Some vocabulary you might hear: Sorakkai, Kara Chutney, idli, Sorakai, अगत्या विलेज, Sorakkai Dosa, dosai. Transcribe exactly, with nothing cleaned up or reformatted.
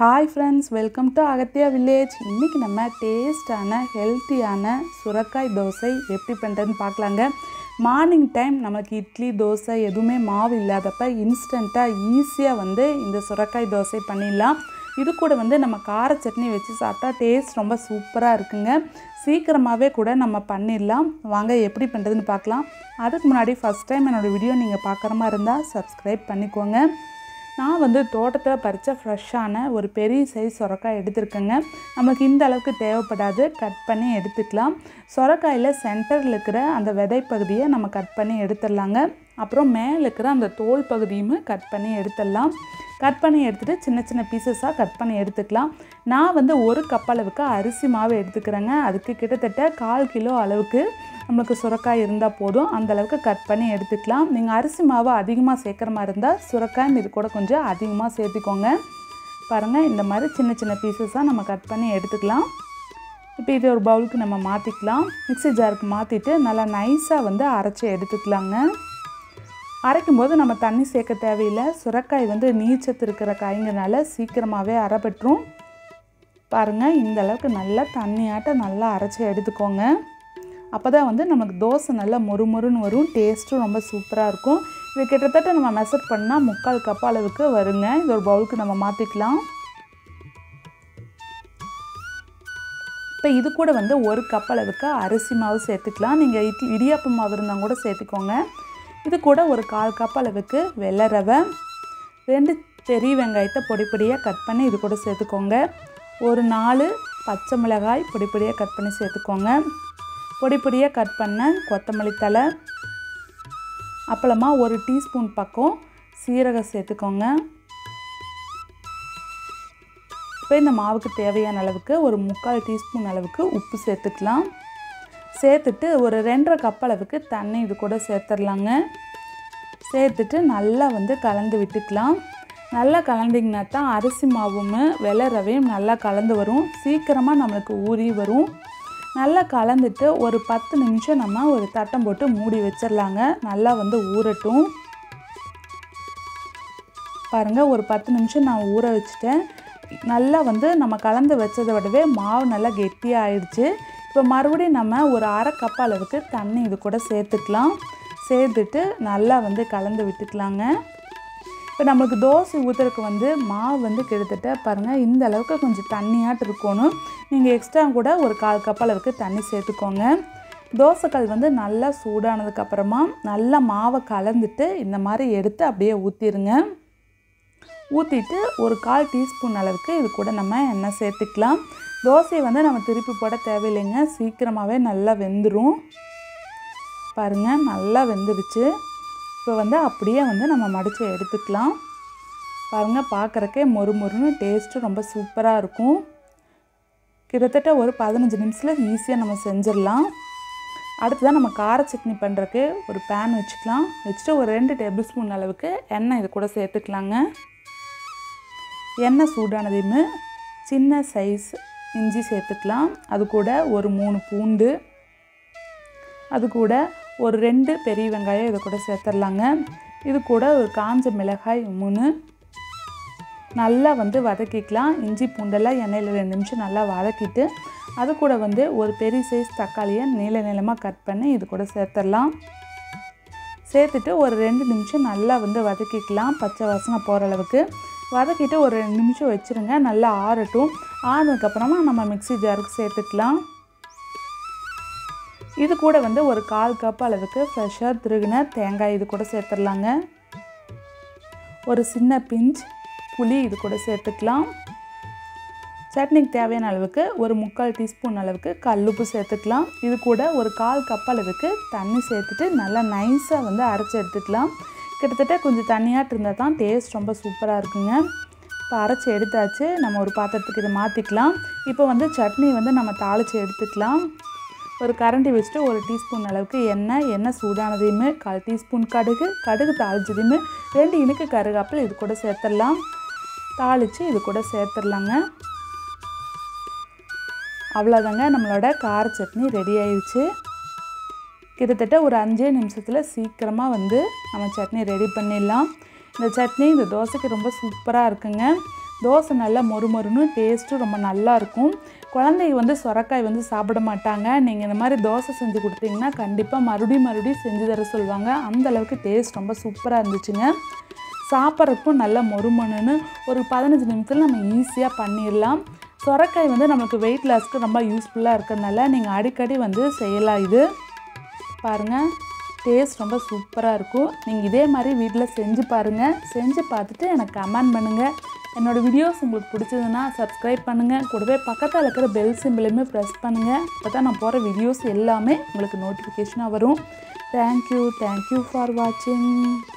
High friends welcome to अगत्या विलेज इनकी नम्बर टेस्टाना हेल्थियाना सुरक्काई दोसै एप्पड़ी पण्णறதுன்னு பார்க்கலாங்க। மார்னிங் டைம் நமக்கு இட்லி தோசை எதுமே மாவு இல்லாதப்ப இன்ஸ்டன்ட்டா ஈஸியா வந்து இந்த சுரக்காய் தோசை பண்ணிடலாம்। இது கூட வந்து நம்ம கார சட்னி வச்சு சாப்பிட்டா டேஸ்ட் ரொம்ப சூப்பரா இருக்குங்க। சீக்கிரமாவே கூட நம்ம பண்ணிடலாம்। வாங்க எப்படி பண்றதுன்னு பார்க்கலாம்। அதுக்கு முன்னாடி ஃபர்ஸ்ட் டைம் என்னோட வீடியோ நீங்க பார்க்குற மாதிரி இருந்தா சப்ஸ்கிரைப் பண்ணிக்கோங்க। ना वो तोटते परीता फ्रेशान और सैज सोरक्काय नमक इलावुक्कु देवप्पडादु कट पन्नी एडुत्तुक्कलाम। सोरक्कायिल सेंटरल इरुक्किर अंद विदै पगुदियै नम्म कट पन्नी एडुत्तरलांग। अप्पुरम मेल इरुक्किर अंद तोल पगुदियुम कट पन्नी एडुत्तरलाम। कट पन्नी एडुत्तुट्टु चिन्न चिन्न पीसेसा कट पन्नी एडुत्तुक्कलाम। ना वंदु ओरु कप अलवुक्कु अरिसी मावु एडुत्तुक्करेंग। अदुक्कु किट्टतट्ट वन बाय टू किलो अलवुक्कु नमुक्कु सुरक्काय इरुंदा पोदुम अंद अलवुक्कु कट पन्नी एडुत्तुक्कलाम। नींगा अरिसी मावु अधिकमा सेक्किर मारि इरुंदा सुरक्कायम इदु कूड कोंजम अधिकमा सेर्त्तुकोंग। पारुंगा इंद मारि चिन्न चिन्न पीसेसा नम्म कट पन्नी एडुत्तुक्कलाम। इप्पो इदु ओरु बाउलुक्कु नम्म मात्तिक्कलाम। मिक्सी जारुक्कु मात्तिट्टु नल्ला नैसा वंदु अरैच्चु एडुत्तुक्कलाम। அரைக்கும்போது நம்ம தண்ணி சேர்க்க தேவையில்லை। சுரக்காய் வந்து நீச்சத்து இருக்கிற காய்ங்கனால சீக்கிரமாவே அரைபற்றும்। பாருங்க இந்த அளவுக்கு நல்லா தண்ணியாட்ட நல்லா அரைச்சு எடுத்துக்கோங்க। அப்பதான் வந்து நமக்கு தோசை நல்லா மொறுமொறுன்னு வரும்। டேஸ்ட்டும் ரொம்ப சூப்பரா இருக்கும்। இது கிட்டத்தட்ட நம்ம மெஷர் பண்ணா முக்கால் கப் அளவுக்கு வருங்க। இது ஒரு பவுலுக்கு நம்ம மாத்திக்கலாம்। இப்போ இது கூட வந்து ஒரு கப் அளவுக்கு அரிசி மாவு சேர்த்துக்கலாம்। நீங்க இடியாப்ப மாவு இருந்தா கூட சேர்த்துக்கோங்க। இது கூட ஒரு கால் கப் அளவுக்கு வெள்ளை ரவை, ரெண்டு பெரிய வெங்காயத்தை பொடிபொடியா கட் பண்ணி இது கூட சேர்த்துக்கோங்க। ஒரு நாலு பச்சை மிளகாய் பொடிபொடியா கட் பண்ணி சேர்த்துக்கோங்க। பொடிபொடியா கட் பண்ண கொத்தமல்லி தழை, அப்பளமா ஒரு டீஸ்பூன் பக்கம் சீரகம் சேர்த்துக்கோங்க। இப்போ இந்த மாவுக்கு தேவையான அளவுக்கு ஒரு முக்கால் டீஸ்பூன் அளவுக்கு உப்பு சேர்த்துக்கலாம்। சேர்த்துட்டு ஒரு ரெண்டரை கப் அளவுக்கு தண்ணி இது கூட சேர்த்துடலாங்க। சேர்த்துட்டு நல்லா வந்து கலந்து விட்டுக்கலாம்। நல்லா கலந்திங்கன்னா தான் அரிசி மாவும் வெள்ளை ரவையும் நல்லா கலந்து வரும்। சீக்கிரமாக நமக்கு ஊறி வரும்। நல்லா கலந்துட்டு ஒரு பத்து நிமிஷம் நம்ம ஒரு தட்டம் போட்டு மூடி வச்சிடலாங்க। நல்லா வந்து ஊறட்டும்। பாருங்கள் ஒரு பத்து நிமிஷம் நான் ஊற வச்சுட்டேன்। நல்லா வந்து நம்ம கலந்து வச்சதை விடவே மாவு நல்லா கெட்டியாக ஆயிடுச்சு। இப்போ மறுபடியும் நம்ம ஒரு அரை கப் அளவுக்கு தண்ணி இது கூட சேர்த்துக்கலாம்। சேர்த்துட்டு நல்லா வந்து கலந்து விட்டுக்கலாங்க। இப்போ நம்மளுக்கு தோசை ஊற்றுறதுக்கு வந்து மாவு வந்து கிட்டத்தட்ட பாருங்கள் இந்த அளவுக்கு கொஞ்சம் தண்ணியாட்டு இருக்கணும்। நீங்கள் எக்ஸ்ட்ரா கூட ஒரு கால் கப் அளவுக்கு தண்ணி சேர்த்துக்கோங்க। தோசைக்கல் வந்து நல்லா சூடானதுக்கப்புறமா நல்லா மாவை கலந்துட்டு இந்த மாதிரி எடுத்து அப்படியே ஊற்றிடுங்க। ஊற்றிட்டு ஒரு கால் டீஸ்பூன் அளவுக்கு இது கூட நம்ம எண்ணெய் சேர்த்துக்கலாம்। தோசை வந்து நம்ம திருப்பி போட தேவையில்லைங்க। சீக்கிரமாகவே நல்லா வெந்துடும்। பாருங்கள் நல்லா வெந்துடுச்சு। இப்போ வந்து அப்படியே வந்து நம்ம மடித்து எடுத்துக்கலாம்। பாருங்கள் பார்க்குறக்கே மொறு மொறுன்னு டேஸ்ட்டு ரொம்ப சூப்பராக இருக்கும்। கிட்டத்தட்ட ஒரு பதினஞ்சு நிமிஷத்தில் ஈஸியாக நம்ம செஞ்சிடலாம்। அடுத்ததான் நம்ம கார சட்னி பண்ணுறதுக்கு ஒரு பேன் வச்சுக்கலாம்। வச்சுட்டு ஒரு ரெண்டு டேபிள் ஸ்பூன் அளவுக்கு எண்ணெய் இது கூட சேர்த்துக்கலாங்க। எண்ணெய் சூடானதையுமே சின்ன சைஸ் இஞ்சி சேர்த்துக்கலாம்। அது கூட ஒரு மூணு பூண்டு, அது கூட ஒரு ரெண்டு பெரிய வெங்காயம் இதை கூட சேர்த்துடலாங்க। இது கூட ஒரு காஞ்ச மிளகாய் மூணு நல்லா வந்து வதக்கிக்கலாம்। இஞ்சி பூண்டெல்லாம் எண்ணெயில் ரெண்டு நிமிஷம் நல்லா வதக்கிட்டு அது கூட வந்து ஒரு பெரிய சைஸ் தக்காளியை நீள நீளமாக கட் பண்ணி இது கூட சேர்த்துடலாம்। சேர்த்துட்டு ஒரு ரெண்டு நிமிஷம் நல்லா வந்து வதக்கிக்கலாம் பச்சை வாசனை போகிற அளவுக்கு। வதக்கிட்டு ஒரு ரெண்டு நிமிஷம் வச்சுருங்க। நல்லா ஆறட்டும்। ஆறுனதுக்கப்புறமா நம்ம மிக்சி ஜாருக்கு சேர்த்துக்கலாம்। இது கூட வந்து ஒரு கால் கப் அளவுக்கு ஃப்ரெஷ்ஷாக திருகின தேங்காய் இது கூட சேர்த்துடலாங்க। ஒரு சின்ன பிஞ்ச் புளி இது கூட சேர்த்துக்கலாம்। சட்னிக்கு தேவையான அளவுக்கு ஒரு முக்கால் டீஸ்பூன் அளவுக்கு கல்லுப்பு சேர்த்துக்கலாம்। இது கூட ஒரு கால் கப் அளவுக்கு தண்ணி சேர்த்துட்டு நல்லா நைஸாக வந்து அரைச்சி எடுத்துக்கலாம்। கிட்டத்தட்ட கொஞ்சம் தண்ணியாட்டு இருந்தால் தான் டேஸ்ட் ரொம்ப சூப்பராக இருக்குங்க। இப்போ அரைச்சி எடுத்தாச்சு। நம்ம ஒரு பாத்திரத்துக்கு இதை மாற்றிக்கலாம்। இப்போ வந்து சட்னி வந்து நம்ம தாளித்து எடுத்துக்கலாம்। ஒரு கரண்டி வச்சுட்டு ஒரு டீஸ்பூன் அளவுக்கு எண்ணெய், எண்ணெய் சூடானதையுமே கால் டீஸ்பூன் கடுகு, கடுகு தாளிச்சதையுமே ரெண்டு இனுக்கு கருகாப்பில் இது கூட சேர்த்துடலாம்। தாளித்து இது கூட சேர்த்துடலாங்க। அவ்வளோதாங்க நம்மளோட கார சட்னி ரெடி ஆயிடுச்சு। கிட்டத்தட்ட ஒரு அஞ்சே நிமிஷத்தில் சீக்கிரமாக வந்து நம்ம சட்னி ரெடி பண்ணிடலாம்। இந்த சட்னி இந்த தோசைக்கு ரொம்ப சூப்பராக இருக்குங்க। தோசை நல்லா மொறுமொறுன்னு டேஸ்ட்டு ரொம்ப நல்லா இருக்கும் குழந்தைங்க வந்து சொரக்காய் வந்து சாப்பிட மாட்டாங்க நீங்கள் இந்த மாதிரி தோசை செஞ்சு கொடுத்தீங்கன்னா கண்டிப்பா மறுபடி மறுபடி செஞ்சு தர சொல்வாங்க அந்த அளவுக்கு டேஸ்ட் ரொம்ப சூப்பரா இருந்துச்சுங்க சாப்பிட்றப்போ நல்லா மொறுமொறுன்னு ஒரு பதினஞ்சு நிமிஷத்துல நம்ம ஈஸியா பண்ணிரலாம் சொரக்காய் வந்து நமக்கு weight loss க்கு ரொம்ப யூஸ்புல்லா இருக்கனால நீங்க அடிக்கடி வந்து செய்யலாம் இது பாருங்க टेस्ट रोम्ब सूपरा इेमारी वीटल से पाँचटे कमेंट पन्नुंग वीडियोस पिडिच्चदुन्ना सब्सक्राइब पन्नुंग पक्कत्तुल बेल सिंबलुम प्रेस पन्नुंग अप्पोदा नान पोडुर वीडियोस एल्लामे उंगलुक्कु नोटिफिकेशन वरुम thank you thank you for watching.